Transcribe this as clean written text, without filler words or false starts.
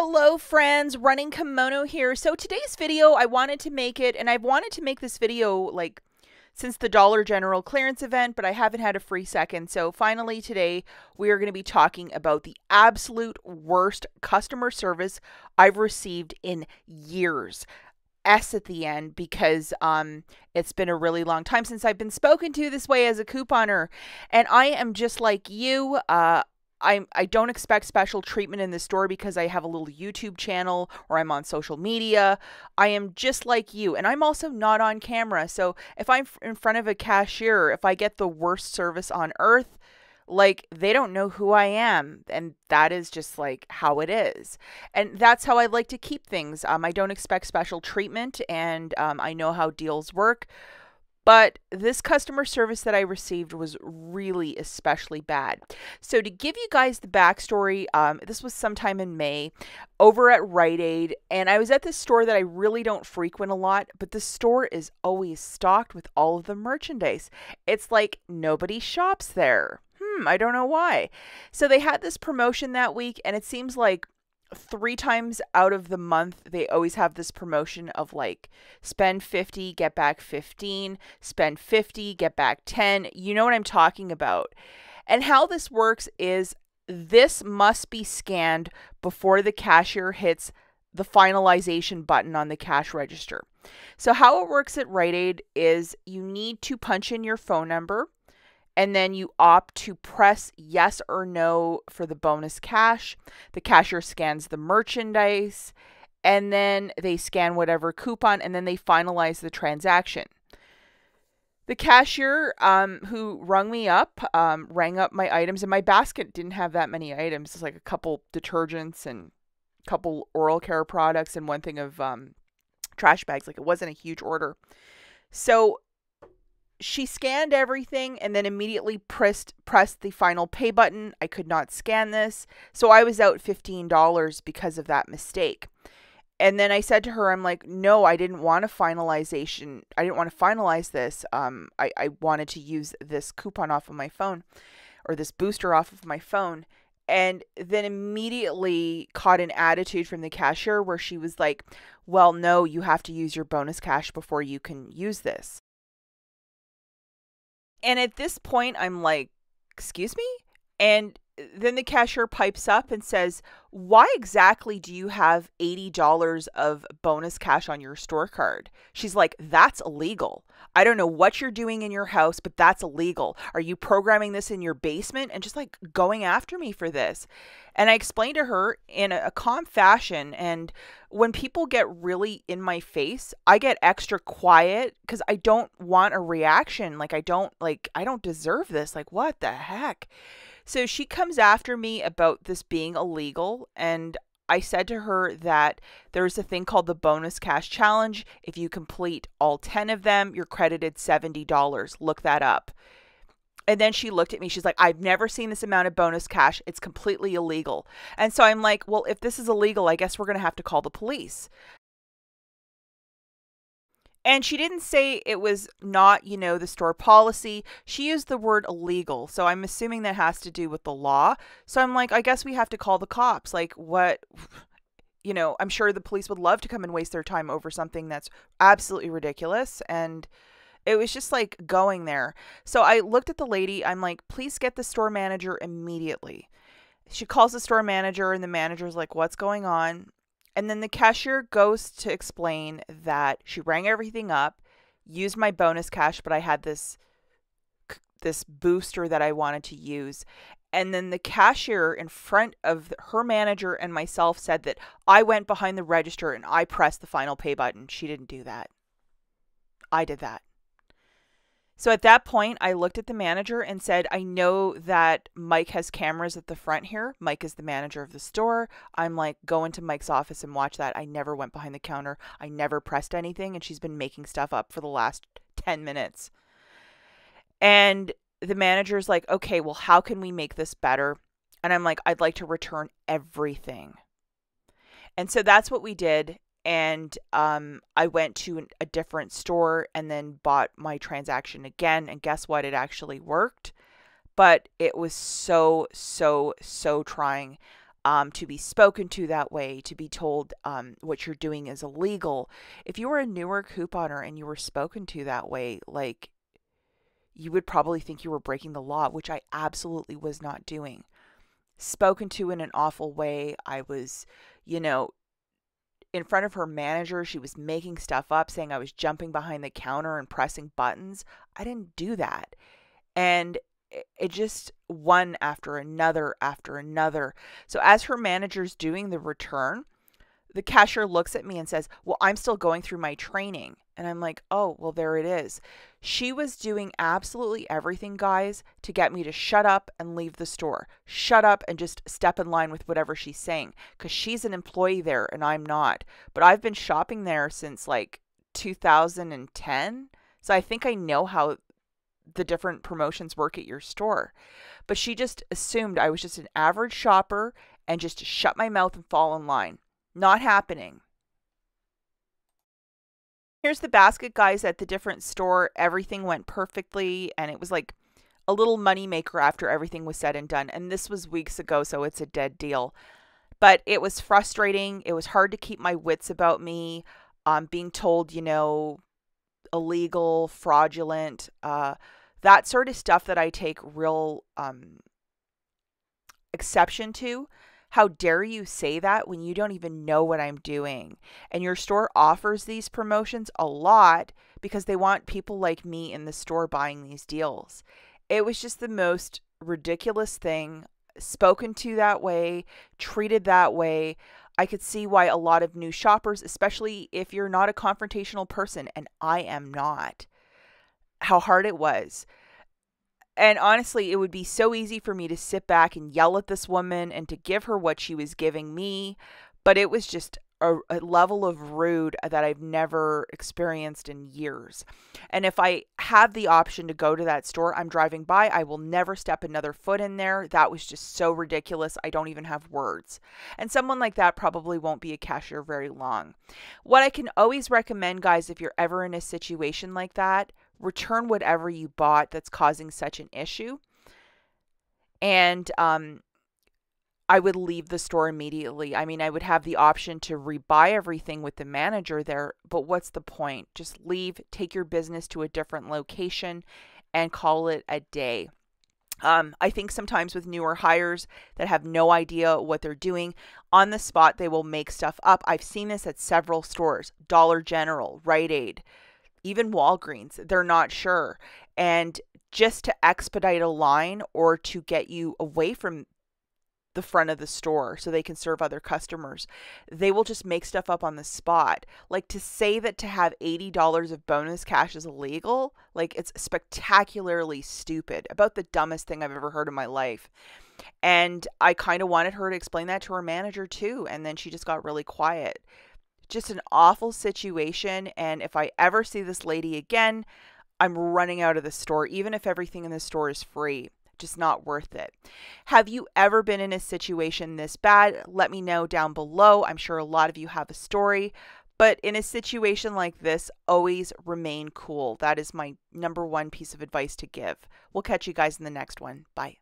Hello friends, Running Kimono here. So today's video, I wanted to make it, and I've wanted to make this video like since the Dollar General clearance event, but I haven't had a free second. So finally today, we are going to be talking about the absolute worst customer service I've received in years. S at the end because it's been a really long time since I've been spoken to this way as a couponer. And I am just like you, I don't expect special treatment in the store because I have a little YouTube channel or I'm on social media. I am just like you. And I'm also not on camera. So if I'm in front of a cashier, if I get the worst service on earth, like they don't know who I am. And that is just like how it is. And that's how I like to keep things. I don't expect special treatment and I know how deals work. But this customer service that I received was really especially bad. So to give you guys the backstory, this was sometime in May over at Rite Aid. And I was at this store that I really don't frequent a lot, but the store is always stocked with all of the merchandise. It's like nobody shops there. I don't know why. So they had this promotion that week and it seems like 3 times out of the month, they always have this promotion of like spend 50, get back 15, spend 50, get back 10. You know what I'm talking about. And how this works is this must be scanned before the cashier hits the finalization button on the cash register. So how it works at Rite Aid is you need to punch in your phone number and then you opt to press yes or no for the bonus cash. The cashier scans the merchandise, and then they scan whatever coupon, and then they finalize the transaction. The cashier who rang up my items, and my basket didn't have that many items. It's like a couple detergents and a couple oral care products and one thing of trash bags. Like it wasn't a huge order. So she scanned everything and then immediately pressed the final pay button. I could not scan this. So I was out $15 because of that mistake. And then I said to her, I'm like, no, I didn't want a finalization. I didn't want to finalize this. I wanted to use this coupon off of my phone or this booster off of my phone. And then immediately caught an attitude from the cashier where she was like, well, no, you have to use your bonus cash before you can use this. And at this point, I'm like, excuse me? And then the cashier pipes up and says, why exactly do you have $80 of bonus cash on your store card? She's like, that's illegal. I don't know what you're doing in your house, but that's illegal. Are you programming this in your basement? And just like going after me for this. And I explained to her in a calm fashion. And when people get really in my face, I get extra quiet because I don't want a reaction. Like I don't deserve this. Like what the heck? So she comes after me about this being illegal, and I said to her that there's a thing called the bonus cash challenge. If you complete all 10 of them, you're credited $70. Look that up. And then she looked at me. She's like, I've never seen this amount of bonus cash. It's completely illegal. And so I'm like, well, if this is illegal, I guess we're going to have to call the police. And she didn't say it was not, you know, the store policy. She used the word illegal. So I'm assuming that has to do with the law. So I'm like, I guess we have to call the cops. Like what, you know, I'm sure the police would love to come and waste their time over something that's absolutely ridiculous. And it was just like going there. So I looked at the lady. I'm like, please get the store manager immediately. She calls the store manager and the manager's like, what's going on? And then the cashier goes to explain that she rang everything up, used my bonus cash, but I had this booster that I wanted to use. And then the cashier in front of her manager and myself said that I went behind the register and I pressed the final pay button. She didn't do that. I did that. So at that point, I looked at the manager and said, I know that Mike has cameras at the front here. Mike is the manager of the store. I'm like, go into Mike's office and watch that. I never went behind the counter. I never pressed anything. And she's been making stuff up for the last 10 minutes. And the manager's like, okay, well, how can we make this better? And I'm like, I'd like to return everything. And so that's what we did. And I went to a different store and then bought my transaction again. And guess what? It actually worked. But it was so, so, so trying. to be spoken to that way, to be told what you're doing is illegal. If you were a newer couponer and you were spoken to that way, like, you would probably think you were breaking the law, which I absolutely was not doing. Spoken to in an awful way. I was, you know, in front of her manager, she was making stuff up, saying I was jumping behind the counter and pressing buttons. I didn't do that. And it just one after another after another. So as her manager's doing the return, the cashier looks at me and says, well, I'm still going through my training. And I'm like, oh, well, there it is. She was doing absolutely everything, guys, to get me to shut up and leave the store. Shut up and just step in line with whatever she's saying, because she's an employee there and I'm not. But I've been shopping there since like 2010. So I think I know how the different promotions work at your store. But she just assumed I was just an average shopper and just shut my mouth and fall in line. Not happening. Here's the basket, guys, at the different store. Everything went perfectly, and it was like a little money maker after everything was said and done. And this was weeks ago, so it's a dead deal. But it was frustrating. It was hard to keep my wits about me, being told, you know, illegal, fraudulent, that sort of stuff that I take real exception to. How dare you say that when you don't even know what I'm doing? And your store offers these promotions a lot because they want people like me in the store buying these deals. It was just the most ridiculous thing, spoken to that way, treated that way. I could see why a lot of new shoppers, especially if you're not a confrontational person, and I am not, how hard it was. And honestly, it would be so easy for me to sit back and yell at this woman and to give her what she was giving me. But it was just a level of rude that I've never experienced in years. And if I have the option to go to that store, I'm driving by, I will never step another foot in there. That was just so ridiculous. I don't even have words. And someone like that probably won't be a cashier very long. What I can always recommend, guys, if you're ever in a situation like that, return whatever you bought that's causing such an issue. And I would leave the store immediately. I mean, I would have the option to rebuy everything with the manager there, but what's the point? Just leave, take your business to a different location, and call it a day. I think sometimes with newer hires that have no idea what they're doing, on the spot, they will make stuff up. I've seen this at several stores, Dollar General, Rite Aid, even Walgreens. They're not sure. And just to expedite a line or to get you away from the front of the store so they can serve other customers, they will just make stuff up on the spot. Like, to say that to have $80 of bonus cash is illegal, like, it's spectacularly stupid, about the dumbest thing I've ever heard in my life. And I kind of wanted her to explain that to her manager too. And then she just got really quiet. Just an awful situation. And if I ever see this lady again, I'm running out of the store, even if everything in the store is free. Just not worth it. Have you ever been in a situation this bad? Let me know down below. I'm sure a lot of you have a story. But in a situation like this, always remain cool. That is my number one piece of advice to give. We'll catch you guys in the next one. Bye.